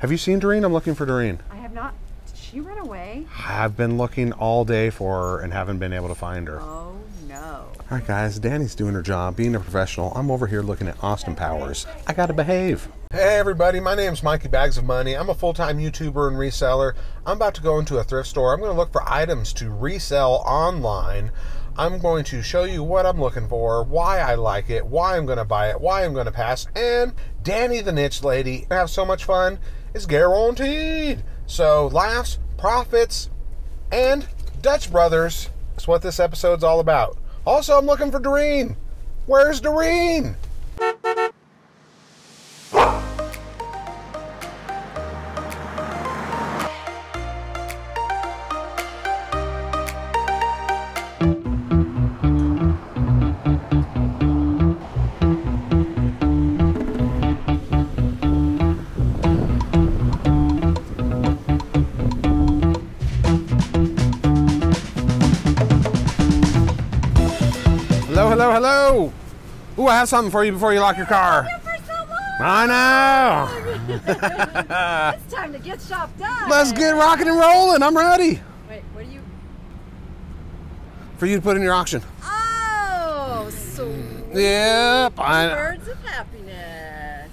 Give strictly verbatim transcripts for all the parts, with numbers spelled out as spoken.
Have you seen Doreen? I'm looking for Doreen. I have not. Did she run away? I've been looking all day for her and haven't been able to find her. Oh, no. All right, guys. Danny's doing her job, being a professional. I'm over here looking at Austin Powers. I got to behave. Hey, everybody. My name's Mikey Bags of Money. I'm a full-time YouTuber and reseller. I'm about to go into a thrift store. I'm going to look for items to resell online. I'm going to show you what I'm looking for, why I like it, why I'm going to buy it, why I'm going to pass, and Danny the Niche Lady. I have so much fun. It's guaranteed. So laughs, profits, and Dutch Brothers. That's what this episode's all about. Also, I'm looking for Doreen. Where's Doreen? Hello, hello. Ooh, I have something for you before you lock your car. I've been for so long. I know. It's time to get shop done. Let's get rocking and rolling. I'm ready. Wait, what are you? For you to put in your auction. Oh, so. Yep. I... Birds of happiness.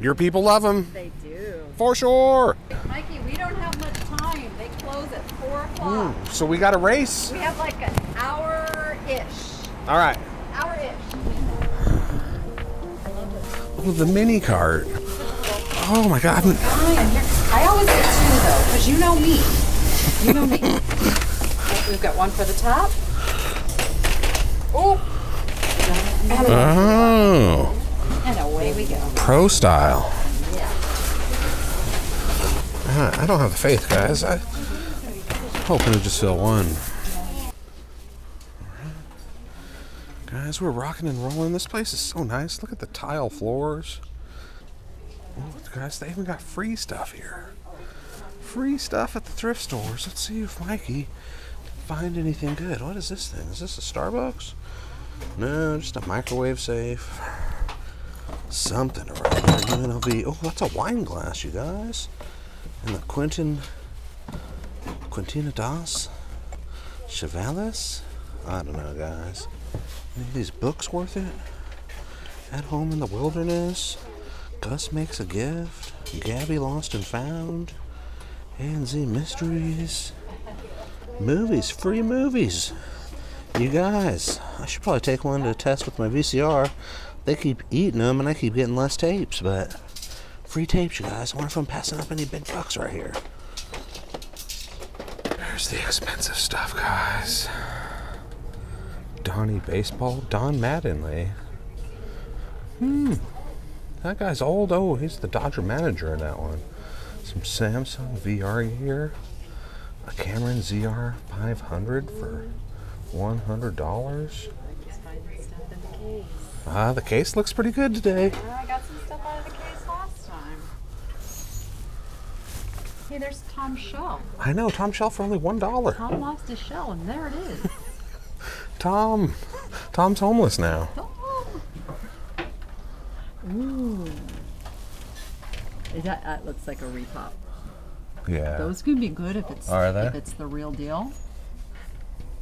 Your people love them. They do. For sure. Mikey, we don't have much time. They close at four o'clock. Mm, so we got a race. We have like an hour-ish. All right. Hour-ish. Oh, the mini cart. Oh my God. I always get two though, because you know me. You know me. We've got one for the top. Oh. Oh. And away we go. Pro style. Yeah. I don't have the faith, guys. I'm hoping to just fill one. Guys, we're rocking and rolling. This place is so nice. Look at the tile floors. Oh, guys, they even got free stuff here. Free stuff at the thrift stores. Let's see if Mikey can find anything good. What is this thing? Is this a Starbucks? No, just a microwave safe. Something around there. And then I'll be, oh, that's a wine glass, you guys. And the Quintin, Quintina Das Chevalis. I don't know, guys. Any of these books worth it? At Home in the Wilderness, Gus Makes a Gift, Gabby Lost and Found, A and Z Mysteries, movies, free movies. You guys, I should probably take one to test with my V C R. They keep eating them and I keep getting less tapes, but free tapes, you guys. I wonder if I'm passing up any big bucks right here. There's the expensive stuff, guys. Donnie Baseball, Don Mattingly. Hmm. That guy's old. Oh, he's the Dodger manager in that one. Some Samsung V R gear. A Cameron Z R five hundred for one hundred dollars. Ah, uh, the case looks pretty good today. Yeah, I got some stuff out of the case last time. Hey, there's Tom Shell. I know, Tom Shell for only one dollar. Tom lost his shell, and there it is. Tom, Tom's homeless now. Ooh, is that, that looks like a repop. Yeah. Those could be good if it's Are they? if it's the real deal.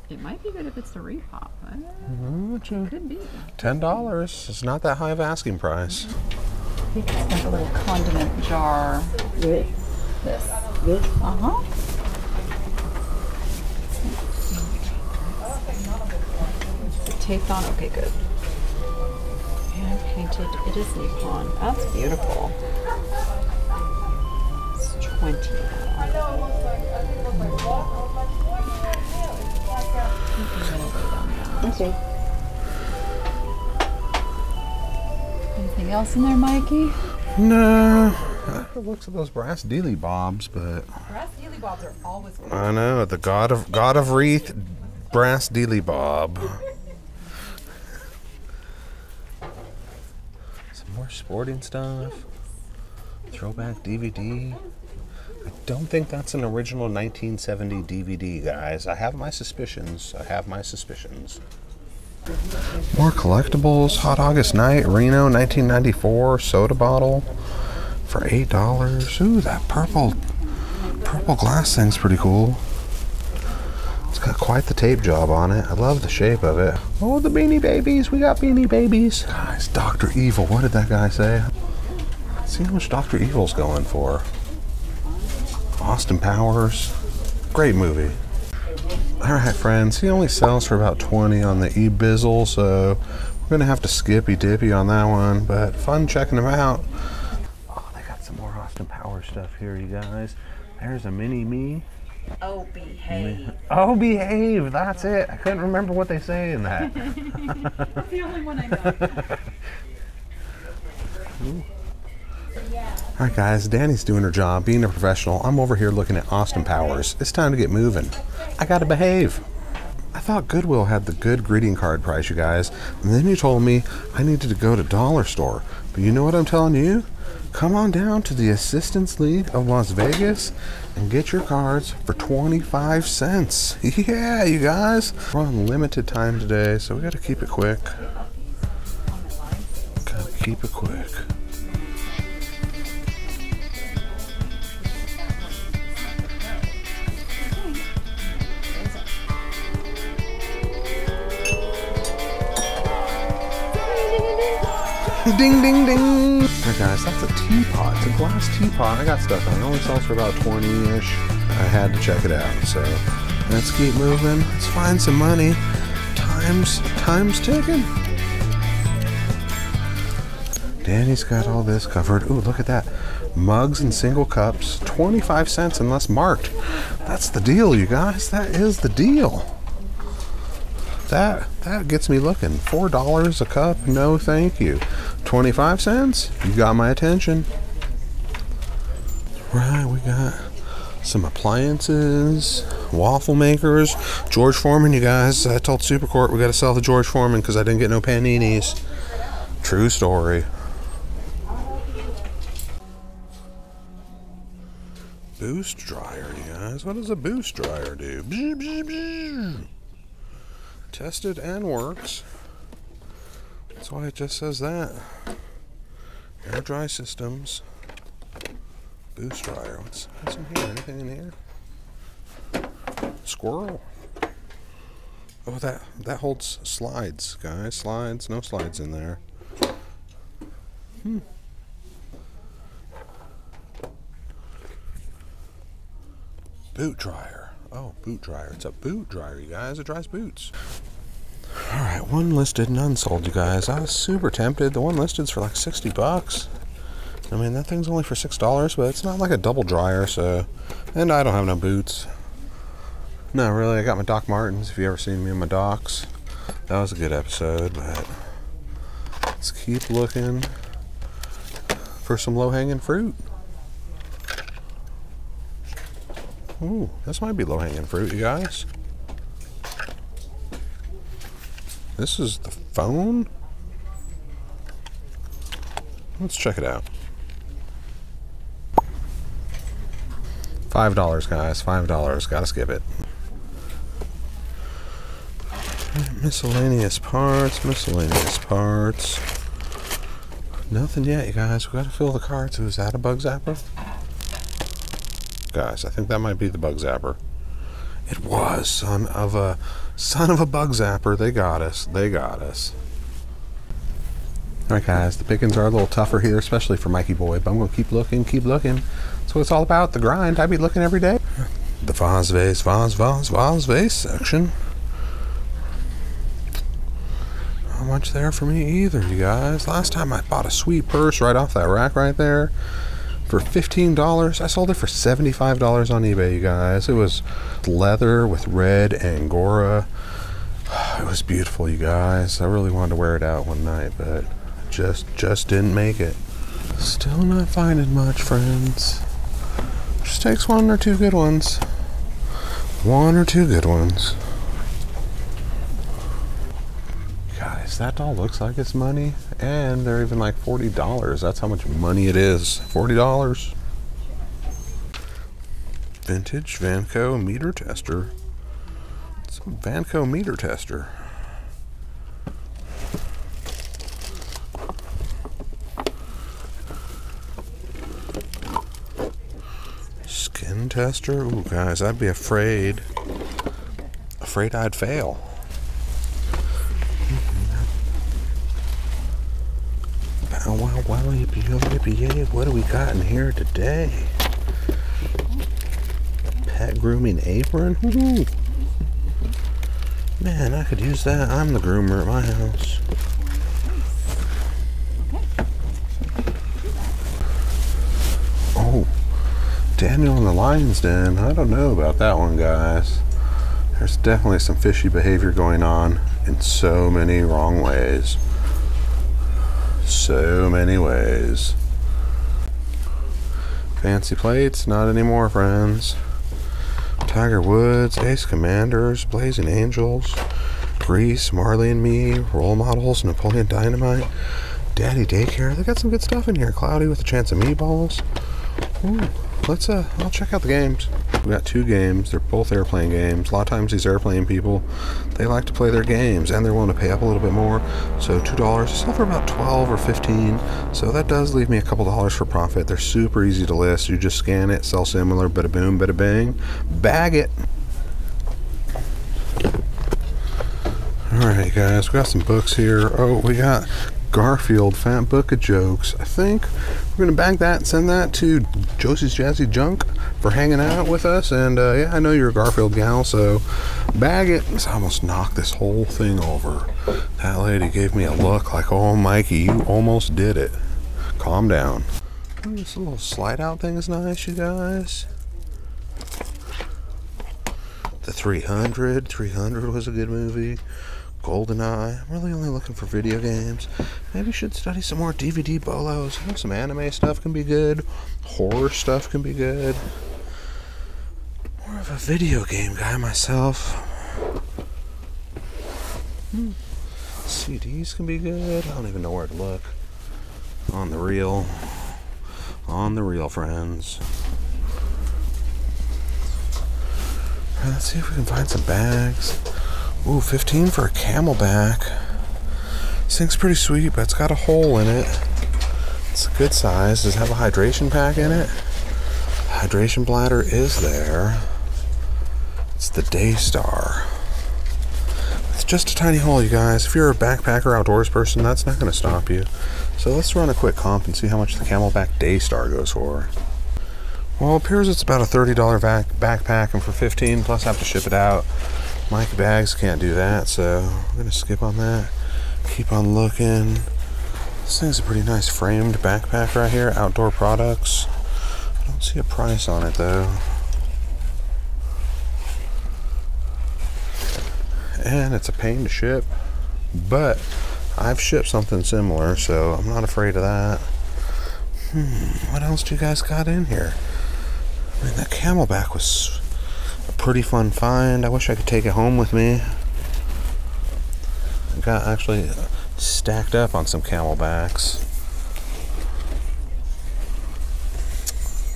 It might be good if it's the repop. Uh, mm-hmm. Could be. Ten dollars. It's not that high of asking price. Mm-hmm. It's like a little condiment jar. This. This. Uh huh. Taped on? Okay, good. And painted. It is Nippon. That's beautiful. It's twenty. Okay. Anything else in there, Mikey? No. The looks of those brass dealy bobs, but brass dealy bobs are always good. I know, the god of god of wreath, brass dealy bob. More sporting stuff, throwback D V D. I don't think that's an original nineteen seventy D V D, guys. I have my suspicions. I have my suspicions. More collectibles. Hot August Night, Reno nineteen ninety-four soda bottle, for eight dollars. Ooh, that purple purple glass thing's pretty cool. It's got quite the tape job on it. I love the shape of it. Oh, the Beanie Babies. We got Beanie Babies. Guys, Doctor Evil. What did that guy say? Let's see how much Doctor Evil's going for. Austin Powers. Great movie. All right, friends. He only sells for about twenty on the eBizzle, so we're going to have to skippy-dippy on that one, but fun checking them out. Oh, they got some more Austin Powers stuff here, you guys. There's a Mini-Me. Oh, behave. Oh, behave. That's it. I couldn't remember what they say in that. That's the only one I know. All right, guys. Danny's doing her job, being a professional. I'm over here looking at Austin Powers. It's time to get moving. I gotta behave. I thought Goodwill had the good greeting card price, you guys. And then you told me I needed to go to Dollar Store. But you know what I'm telling you? Come on down to the Assistance League of Las Vegas and get your cards for twenty-five cents. Yeah, you guys. We're on limited time today, so we gotta keep it quick. Gotta keep it quick. Ding, ding, ding. Alright, guys, that's a teapot. It's a glass teapot. I got stuff on it. It only sells for about twenty-ish. I had to check it out, so let's keep moving. Let's find some money. Time's, time's ticking. Danny's got all this covered. Ooh, look at that. Mugs and single cups. twenty-five cents unless marked. That's the deal, you guys. That is the deal. That, that gets me looking. four dollars a cup, no thank you. twenty-five cents, you got my attention. Right, we got some appliances, waffle makers, George Foreman, you guys. I told Supercourt we gotta sell the George Foreman because I didn't get no paninis. True story. Boost dryer, you guys. What does a boost dryer do? Bzz, bzz, bzz. Tested and works. That's why it just says that. Air dry systems. Boost dryer. What's, what's in here? Anything in here? Squirrel. Oh, that that holds slides, guys. Slides. No slides in there. Hmm. Boot dryer. Oh, boot dryer. It's a boot dryer, you guys. It dries boots. All right, one listed and unsold, you guys. I was super tempted. The one listed's for like sixty bucks. I mean, that thing's only for six dollars, but it's not like a double dryer, so... And I don't have no boots. No, really, I got my Doc Martens, if you ever seen me in my Docs. That was a good episode, but... Let's keep looking for some low-hanging fruit. Ooh, this might be low-hanging fruit, you guys. This is the phone? Let's check it out. five dollars, guys. five dollars. Gotta skip it. Miscellaneous parts. Miscellaneous parts. Nothing yet, you guys. We gotta fill the carts. Ooh, is that a bug zapper? Guys, I think that might be the bug zapper. It was son of a son of a bug zapper. They got us. They got us. All right, guys. The pickings are a little tougher here, especially for Mikey Boy. But I'm gonna keep looking, keep looking. That's what it's all about. The grind. I be looking every day. The vase vase vase vase vase vase section. Not much there for me either, you guys. Last time I bought a sweet purse right off that rack right there. For fifteen dollars, I sold it for seventy-five dollars on eBay, you guys. It was leather with red Angora. It was beautiful, you guys. I really wanted to wear it out one night, but just just didn't make it. Still not finding much, friends. Just takes one or two good ones. One or two good ones. Guys, that doll looks like it's money, and they're even like forty dollars. That's how much money it is. forty dollars. Vintage Vanco meter tester. Some Vanco meter tester. skin tester? Ooh, guys, I'd be afraid. Afraid I'd fail. Bow wow wow yippee yo yippee yay. What do we got in here today? Pet grooming apron? Woohoo! Man, I could use that. I'm the groomer at my house. Oh, Daniel in the lion's den. I don't know about that one, guys. There's definitely some fishy behavior going on in so many wrong ways. So many ways. Fancy plates? Not anymore, friends. Tiger Woods, Ace Commanders, Blazing Angels, Grease, Marley and Me, Role Models, Napoleon Dynamite, Daddy Daycare. They got some good stuff in here. Cloudy with a Chance of Meatballs. Ooh, let's, uh, I'll check out the games. We got two games. They're both airplane games. A lot of times these airplane people, they like to play their games and they're willing to pay up a little bit more. So two dollars, sell for about twelve or fifteen. So that does leave me a couple dollars for profit. They're super easy to list. You just scan it, sell similar, bada boom, bada bang, bag it. All right, guys, we got some books here. Oh, we got Garfield, Fat Book of Jokes. I think we're gonna bag that and send that to Josie's Jazzy Junk for hanging out with us. And uh, yeah, I know you're a Garfield gal, so bag it. I almost knocked this whole thing over. That lady gave me a look like, oh, Mikey, you almost did it. Calm down. Oh, this little slide out thing is nice, you guys. The three hundred, three hundred was a good movie. GoldenEye. I'm really only looking for video games. Maybe should study some more D V D bolos. You know, some anime stuff can be good. Horror stuff can be good. More of a video game guy myself. Hmm. C Ds can be good. I don't even know where to look. On the reel. On the reel, friends. Right, let's see if we can find some bags. Ooh, fifteen for a Camelback. This thing's pretty sweet, but it's got a hole in it. It's a good size. Does it have a hydration pack in it? Hydration bladder is there. It's the Daystar. It's just a tiny hole, you guys. If you're a backpacker, outdoors person, that's not going to stop you. So let's run a quick comp and see how much the Camelback Daystar goes for. Well, it appears it's about a thirty dollar back backpack, and for fifteen, plus I have to ship it out. Mikey Bags can't do that, so I'm gonna skip on that. Keep on looking. This thing's a pretty nice framed backpack right here. Outdoor Products. I don't see a price on it though. And it's a pain to ship, but I've shipped something similar, so I'm not afraid of that. Hmm, what else do you guys got in here? I mean, that Camelback was a pretty fun find. I wish I could take it home with me. I got actually stacked up on some Camelbacks.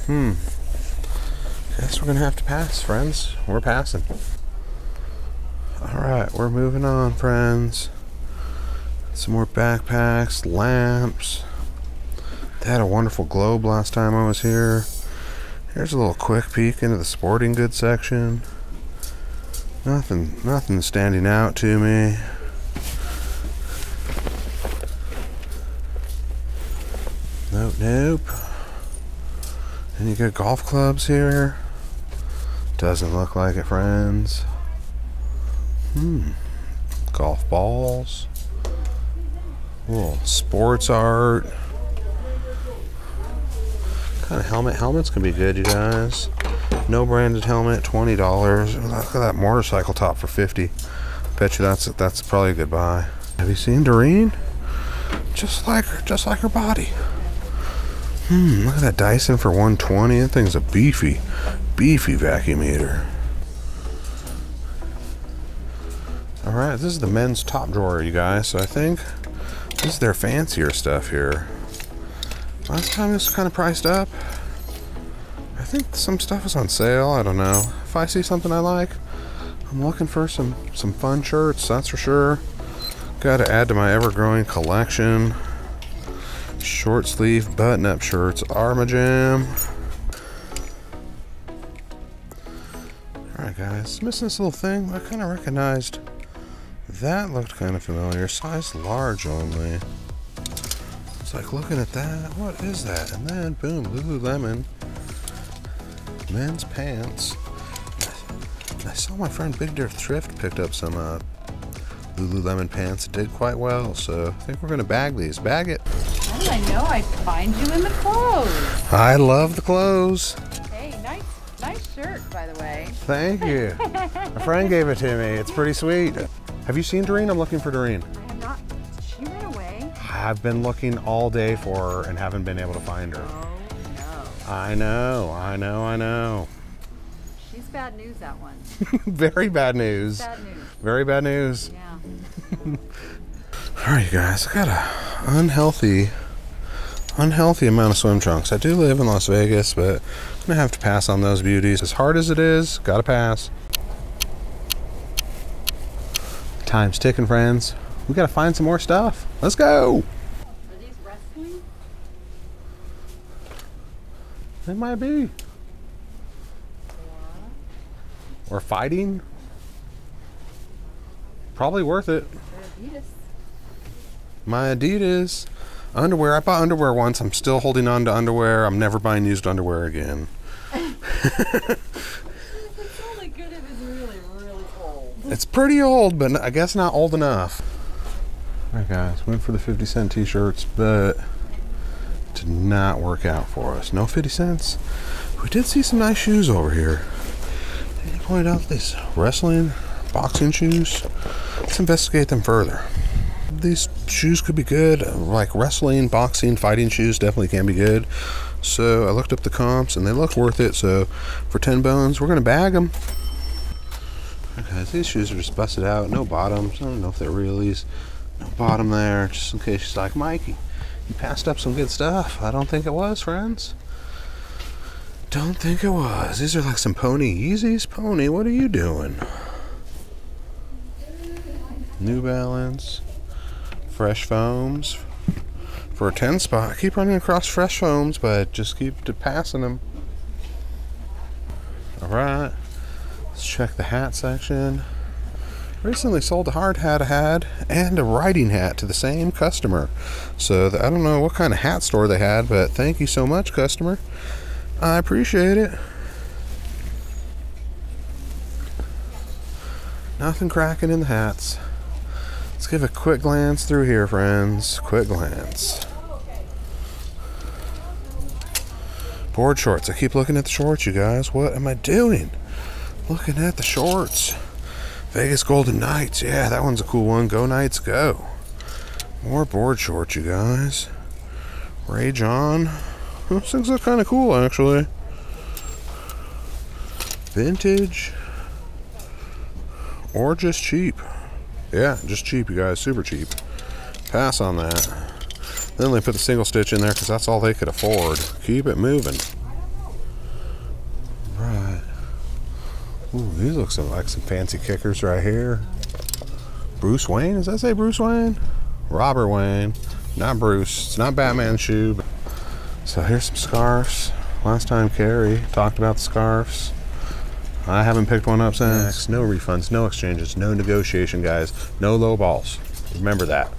Hmm. Guess we're gonna have to pass, friends. We're passing. Alright, we're moving on, friends. Some more backpacks, lamps. They had a wonderful globe last time I was here. Here's a little quick peek into the sporting goods section. Nothing, nothing standing out to me. Nope, nope. Any good golf clubs here? Doesn't look like it, friends. Hmm. Golf balls. Little sports art. Kind of helmet. Helmets can be good, you guys. No branded helmet, twenty dollars. Look at that motorcycle top for fifty. Bet you that's that's probably a good buy. Have you seen Doreen? Just like her, just like her body. Hmm. Look at that Dyson for one twenty. That thing's a beefy, beefy vacuum eater. All right, this is the men's top drawer, you guys. So I think this is their fancier stuff here. Last time this was kind of priced up. I think some stuff is on sale. I don't know. If I see something I like, I'm looking for some, some fun shirts, that's for sure. Got to add to my ever-growing collection. Short sleeve button-up shirts are my jam. Alright guys, missing this little thing, I kind of recognized. That looked kind of familiar. Size large only. It's like looking at that, what is that? And then boom, Lululemon. Men's pants. I saw my friend Big D Thrift picked up some uh, Lululemon pants that did quite well, so I think we're gonna bag these. Bag it. How did I know I'd find you in the clothes? I love the clothes. Hey, nice, nice shirt, by the way. Thank you. A friend gave it to me. It's pretty sweet. Have you seen Doreen? I'm looking for Doreen. I have not. She ran away. I've been looking all day for her and haven't been able to find her. Oh no. I know. I know. I know. She's bad news, that one. Very bad news. Bad news. Very bad news. Yeah. All right, you guys. I got an unhealthy, unhealthy amount of swim trunks. I do live in Las Vegas, but I'm gonna have to pass on those beauties. As hard as it is, gotta pass. Time's ticking, friends. We gotta find some more stuff. Let's go. Are these wrestling? They might be. Or fighting. Probably worth it. Adidas. My Adidas underwear. I bought underwear once. I'm still holding on to underwear. I'm never buying used underwear again. It's only good if it's really, really old. It's pretty old, but I guess not old enough. All right, guys. Went for the fifty cent t-shirts, but did not work out for us. No fifty cents. We did see some nice shoes over here. He pointed out these wrestling, boxing shoes. Let's investigate them further. These shoes could be good, like wrestling, boxing, fighting shoes definitely can be good. So I looked up the comps and they looked worth it. So for ten bones, we're gonna bag them. Okay, these shoes are just busted out, no bottoms. I don't know if they're reallys. No bottom there, just in case she's like, Mikey, you passed up some good stuff. I don't think it was, friends. Don't think it was. These are like some pony Yeezys. Pony, what are you doing? New Balance, Fresh Foams for a ten spot. I keep running across Fresh Foams, but just keep passing them. All right, let's check the hat section. Recently sold a hard hat I had and a riding hat to the same customer. So the, I don't know what kind of hat store they had, but thank you so much, customer. I appreciate it. Nothing cracking in the hats. Let's give a quick glance through here, friends. Quick glance. Board shorts. I keep looking at the shorts, you guys. What am I doing? Looking at the shorts. Vegas Golden Knights. Yeah, that one's a cool one. Go Knights, go. More board shorts, you guys. Rage on. Those things look kind of cool, actually. Vintage. Or just cheap. Yeah, just cheap, you guys. Super cheap. Pass on that. Then they put the single stitch in there because that's all they could afford. Keep it moving. Right. Ooh, these look some, like some fancy kickers right here. Bruce Wayne? Does that say Bruce Wayne? Robert Wayne. Not Bruce. It's not Batman's shoe. But so here's some scarves. Last time Carrie talked about the scarves. I haven't picked one up since. Next, no refunds, no exchanges, no negotiation, guys. No low balls. Remember that.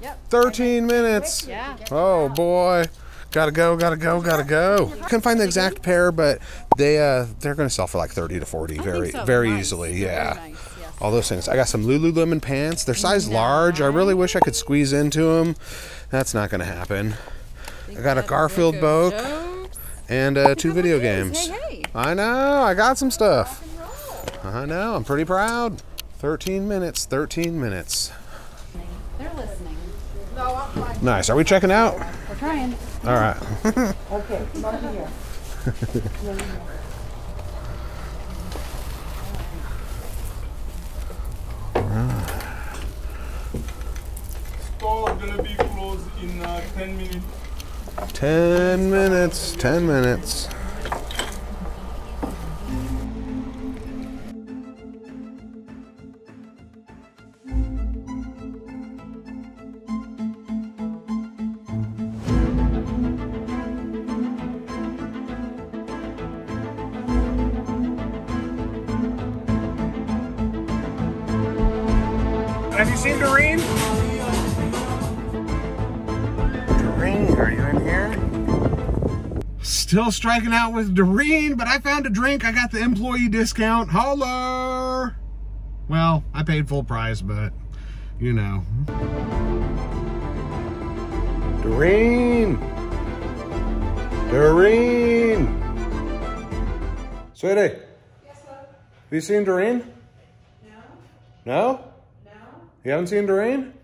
Yep. thirteen minutes. Yeah. Oh boy. Gotta go, gotta go, gotta go. Couldn't find the exact pair, but they, uh, they're gonna sell for like thirty to forty very, so. very nice. easily, yeah. Very nice. Yes. All those things. I got some Lululemon pants. They're size nice. large. I really wish I could squeeze into them. That's not gonna happen. I got a Garfield book and uh, two video games. Hey, hey. I know, I got some stuff. I know, I'm pretty proud. thirteen minutes, thirteen minutes. They're listening. Nice, are we checking out? We're trying. All right. Okay, come over here. All right. Store gonna be closed in uh, ten minutes. ten minutes, ten minutes. Have you seen Doreen? Doreen, are you in here? Still striking out with Doreen, but I found a drink. I got the employee discount. Holler! Well, I paid full price, but you know. Doreen! Doreen! Sweetie. Yes, sir? Have you seen Doreen? No. No? No? You haven't seen Doreen?